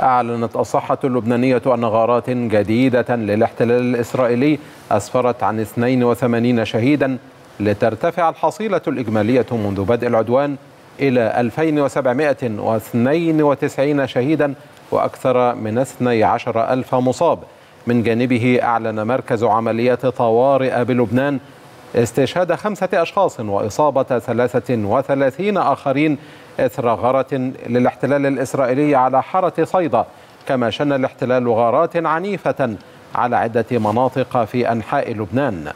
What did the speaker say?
أعلنت الصحة اللبنانية أن غارات جديدة للاحتلال الإسرائيلي أسفرت عن 82 شهيدا، لترتفع الحصيلة الإجمالية منذ بدء العدوان إلى 2792 شهيدا وأكثر من 12,000 مصاب. من جانبه أعلن مركز عمليات طوارئ بلبنان استشهاد 5 أشخاص وإصابة 33 آخرين إثر غارة للاحتلال الإسرائيلي على حارة صيدا. كما شن الاحتلال غارات عنيفة على عدة مناطق في أنحاء لبنان.